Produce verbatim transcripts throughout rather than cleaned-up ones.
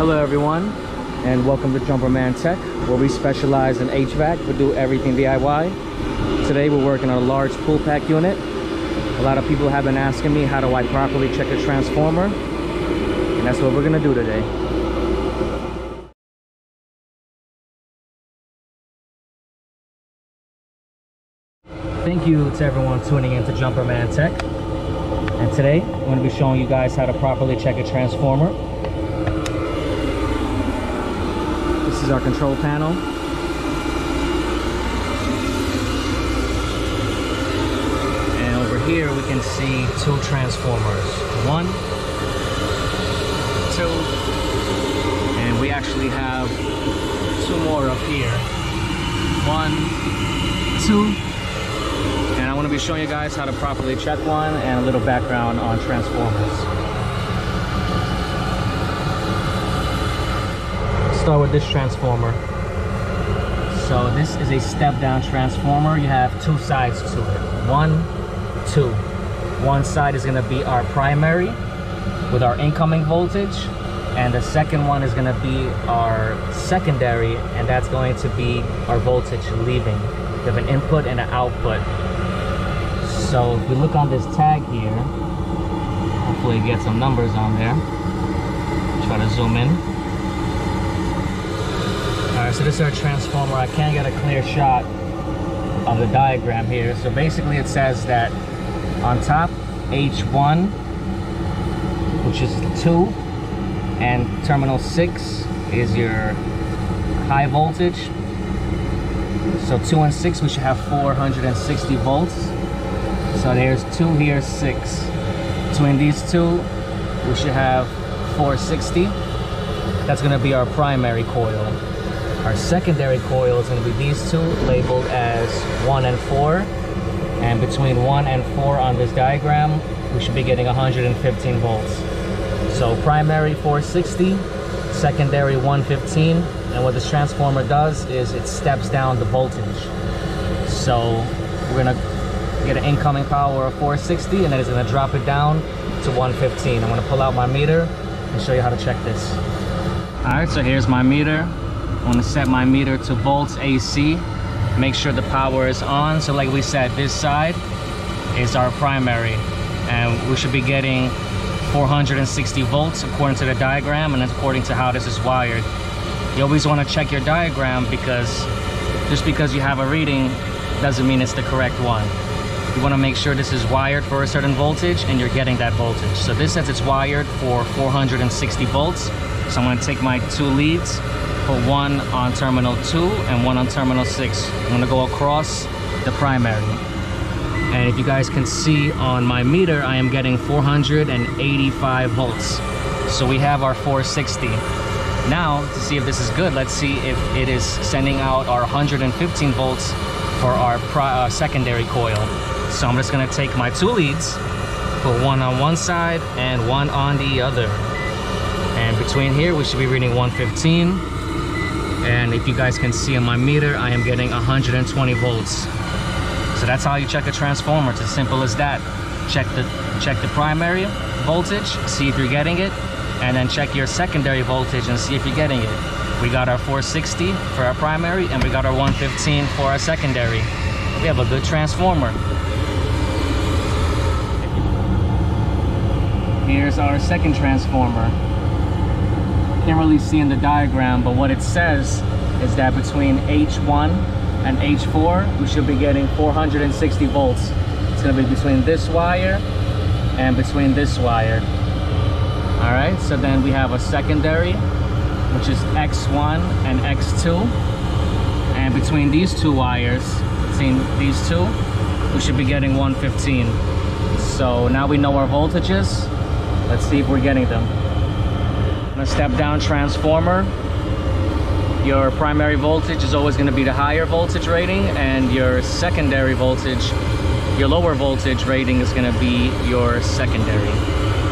Hello everyone, and welcome to Jumper Man Tech, where we specialize in H V A C. We do everything D I Y. Today we're working on a large pool pack unit. A lot of people have been asking me, how do I properly check a transformer? And that's what we're gonna do today. Thank you to everyone tuning in to Jumper Man Tech. And today, I'm gonna be showing you guys how to properly check a transformer. This is our control panel. And over here we can see two transformers. One, two, and we actually have two more up here. One, two. And I want to be showing you guys how to properly check one and a little background on transformers. Start with this transformer. So this is a step down transformer. You have two sides to it. One, two. One side is gonna be our primary with our incoming voltage, and the second one is gonna be our secondary, and that's going to be our voltage leaving. You have an input and an output. So if we look on this tag here, hopefully get some numbers on there. Try to zoom in. Alright, so this is our transformer. I can't get a clear shot of the diagram here. So basically it says that on top, H one, which is two, and terminal six is your high voltage. So two and six, we should have four hundred sixty volts. So there's two here, six. Between these two, we should have four sixty. That's gonna be our primary coil. Our secondary coil is going to be these two, labeled as one and four, and between one and four on this diagram we should be getting one hundred fifteen volts. So primary four sixty, secondary one fifteen, and what this transformer does is it steps down the voltage. So we're going to get an incoming power of four sixty, and then it's going to drop it down to one fifteen. I'm going to pull out my meter and show you how to check this. Alright, so here's my meter. I'm going to set my meter to volts A C, make sure the power is on. So like we said, this side is our primary, and we should be getting four hundred sixty volts according to the diagram and according to how this is wired. You always want to check your diagram, because just because you have a reading doesn't mean it's the correct one. You want to make sure this is wired for a certain voltage and you're getting that voltage. So this says it's wired for four hundred sixty volts. So I'm going to take my two leads, put one on terminal two and one on terminal six. I'm gonna go across the primary. And if you guys can see on my meter, I am getting four hundred eighty-five volts. So we have our four sixty. Now, to see if this is good, let's see if it is sending out our one hundred fifteen volts for our pri- uh, secondary coil. So I'm just gonna take my two leads, put one on one side and one on the other. And between here, we should be reading one fifteen. And if you guys can see on my meter, I am getting one hundred twenty volts. So that's how you check a transformer. It's as simple as that. Check the, check the primary voltage, see if you're getting it, and then check your secondary voltage and see if you're getting it. We got our four sixty for our primary, and we got our one fifteen for our secondary. We have a good transformer. Here's our second transformer. Can't really see in the diagram, but what it says is that between H one and H four we should be getting four hundred sixty volts. It's going to be between this wire and between this wire. All right, so then we have a secondary, which is X one and X two, and between these two wires, between these two, we should be getting one fifteen. So now we know our voltages. Let's see if we're getting them. A step down transformer, your primary voltage is always going to be the higher voltage rating, and your secondary voltage, your lower voltage rating, is going to be your secondary.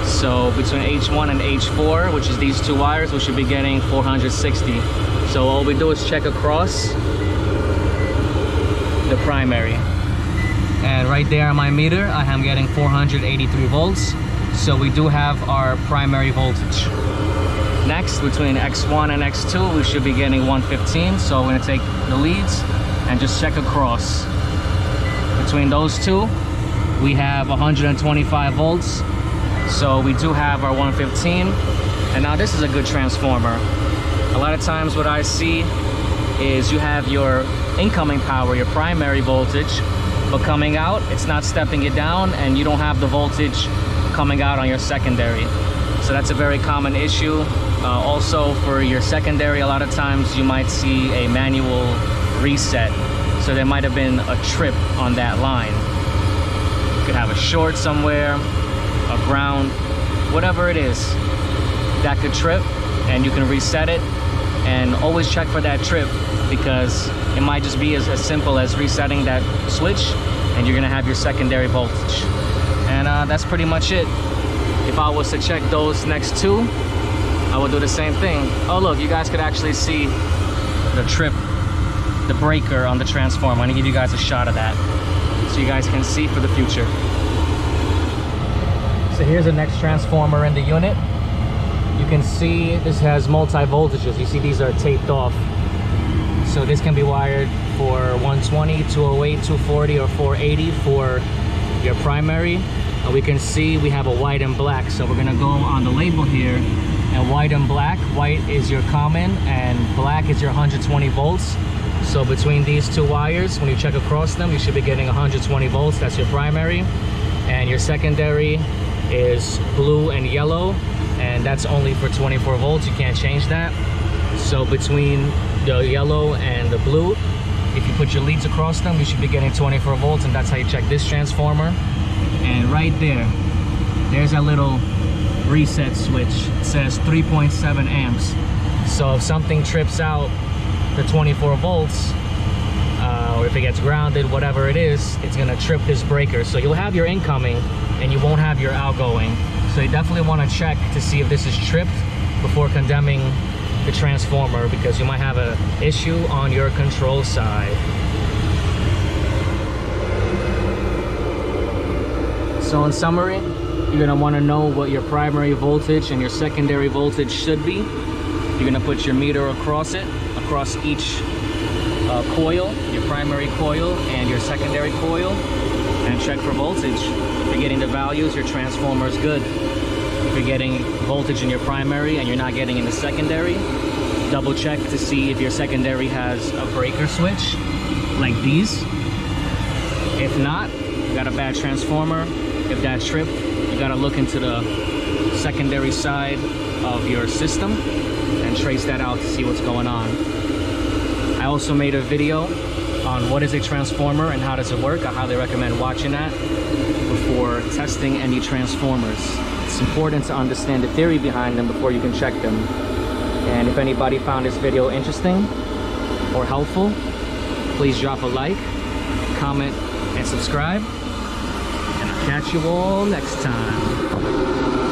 So between H one and H four, which is these two wires, we should be getting four hundred sixty. So all we do is check across the primary, and right there on my meter I am getting four hundred eighty-three volts. So we do have our primary voltage. Next, between X one and X two, we should be getting one fifteen. So we're gonna take the leads and just check across. Between those two, we have one hundred twenty-five volts. So we do have our one fifteen. And now this is a good transformer. A lot of times what I see is you have your incoming power, your primary voltage, but coming out, it's not stepping it down, and you don't have the voltage coming out on your secondary. So that's a very common issue. Uh, also for your secondary, a lot of times you might see a manual reset. So there might have been a trip on that line. You could have a short somewhere, a ground, whatever it is, that could trip, and you can reset it. And always check for that trip, because it might just be as, as simple as resetting that switch, and you're gonna have your secondary voltage. And uh, that's pretty much it. If I was to check those next two, I would do the same thing. Oh look, you guys could actually see the trip, the breaker on the transformer. I'm gonna give you guys a shot of that so you guys can see for the future. So here's the next transformer in the unit. You can see this has multi-voltages. You see these are taped off. So this can be wired for one twenty, two oh eight, two forty, or four eighty for your primary. And we can see we have a white and black. So we're gonna go on the label here, and white and black. White is your common and black is your one hundred twenty volts. So between these two wires, when you check across them, you should be getting one hundred twenty volts. That's your primary. And your secondary is blue and yellow, and that's only for twenty-four volts. You can't change that. So between the yellow and the blue, if you put your leads across them, you should be getting twenty-four volts, and that's how you check this transformer. And right there, there's a little reset switch. It says three point seven amps. So if something trips out the twenty-four volts, uh, or if it gets grounded, whatever it is, it's gonna trip this breaker. So you'll have your incoming and you won't have your outgoing. So you definitely want to check to see if this is tripped before condemning the transformer, because you might have an issue on your control side. So in summary, you're going to want to know what your primary voltage and your secondary voltage should be. You're going to put your meter across it, across each uh, coil, your primary coil and your secondary coil, and check for voltage. If you're getting the values, your transformer is good. If you're getting voltage in your primary and you're not getting in the secondary, double check to see if your secondary has a breaker switch, like these. If not, you got a bad transformer. If that tripped, you gotta look into the secondary side of your system and trace that out to see what's going on. I also made a video on what is a transformer and how does it work. I highly recommend watching that before testing any transformers. It's important to understand the theory behind them before you can check them. And if anybody found this video interesting or helpful, please drop a like, comment, and subscribe. And I'll catch you all next time.